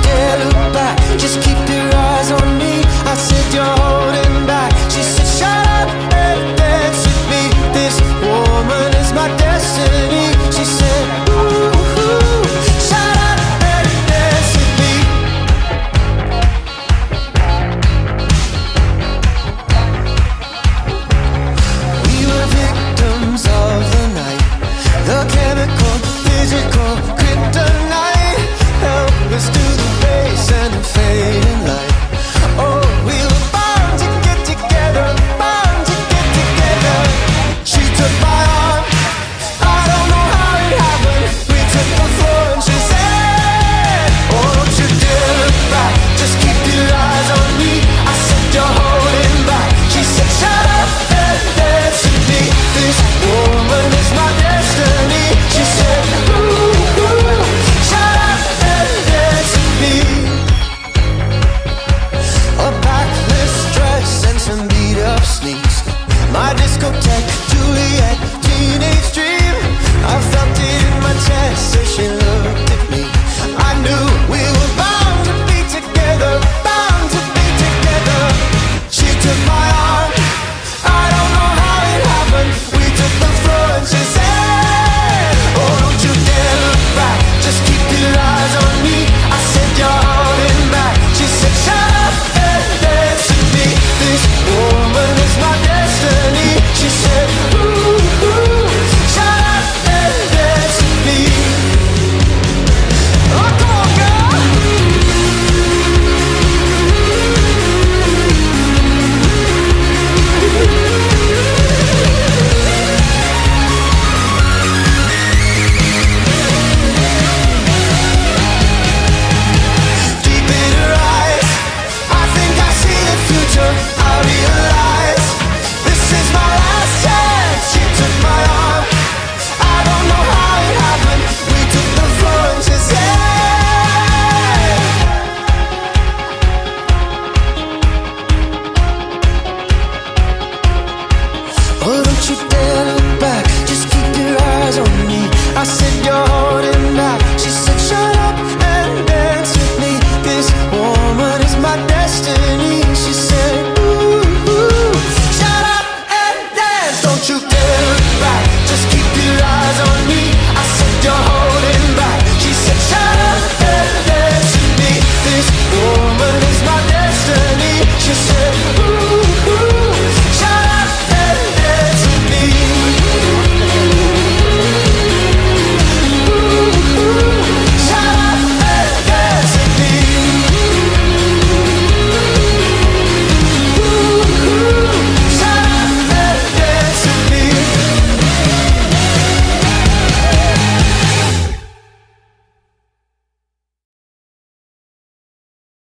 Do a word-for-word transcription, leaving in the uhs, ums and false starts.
dare look back, just keep your eyes on me. I said you're holding back. She said shut up and dance with me. This woman is my destiny. She said ooh, ooh, shut up and dance with me. We were victims of the night, the chemical, physical kryptonite. Let's do the bass and the fading light.